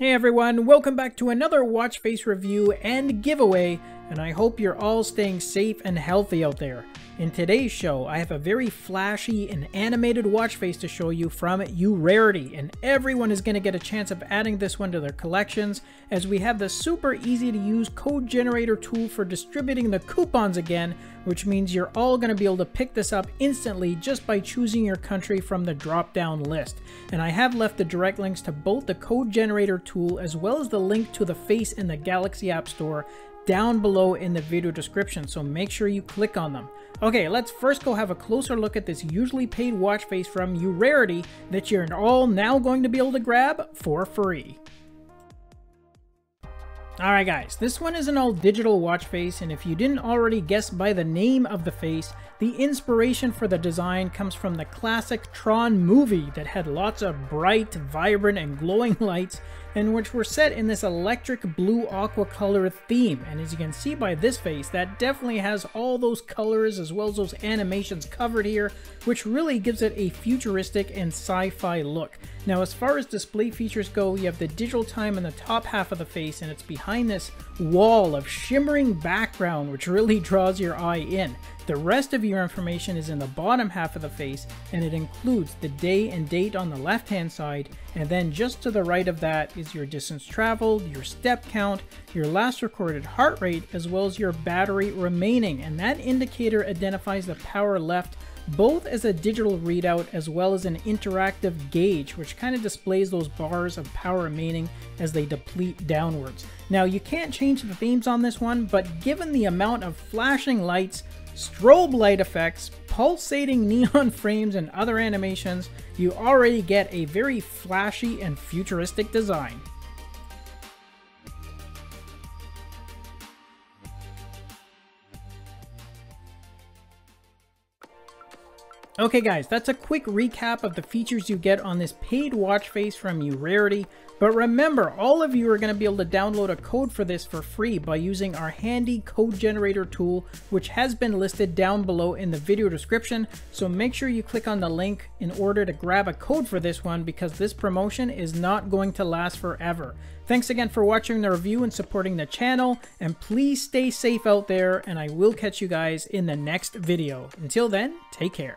Hey everyone, welcome back to another watch face review and giveaway, and I hope you're all staying safe and healthy out there. In today's show, I have a very flashy and animated watch face to show you from Urarity, and everyone is going to get a chance of adding this one to their collections, as we have the super easy to use code generator tool for distributing the coupons again, which means you're all going to be able to pick this up instantly just by choosing your country from the drop down list. And I have left the direct links to both the code generator tool as well as the link to the face in the Galaxy App Store down below in the video description, so make sure you click on them. Okay, let's first go have a closer look at this usually paid watch face from Urarity that you're all now going to be able to grab for free. Alright guys, this one is an all digital watch face, and if you didn't already guess by the name of the face, the inspiration for the design comes from the classic Tron movie that had lots of bright, vibrant, and glowing lights, and which were set in this electric blue aqua color theme. And as you can see by this face, that definitely has all those colors as well as those animations covered here, which really gives it a futuristic and sci-fi look. Now as far as display features go, you have the digital time in the top half of the face, and it's behind this wall of shimmering background which really draws your eye in. The rest of your information is in the bottom half of the face, and it includes the day and date on the left hand side, and then just to the right of that is your distance traveled, your step count, your last recorded heart rate, as well as your battery remaining, and that indicator identifies the power left both as a digital readout as well as an interactive gauge, which kind of displays those bars of power remaining as they deplete downwards. Now you can't change the themes on this one, but given the amount of flashing lights, strobe light effects, pulsating neon frames, and other animations, you already get a very flashy and futuristic design. Okay guys, that's a quick recap of the features you get on this paid watch face from Urarity, but remember, all of you are going to be able to download a code for this for free by using our handy code generator tool, which has been listed down below in the video description, so make sure you click on the link in order to grab a code for this one, because this promotion is not going to last forever. Thanks again for watching the review and supporting the channel, and please stay safe out there, and I will catch you guys in the next video. Until then, take care.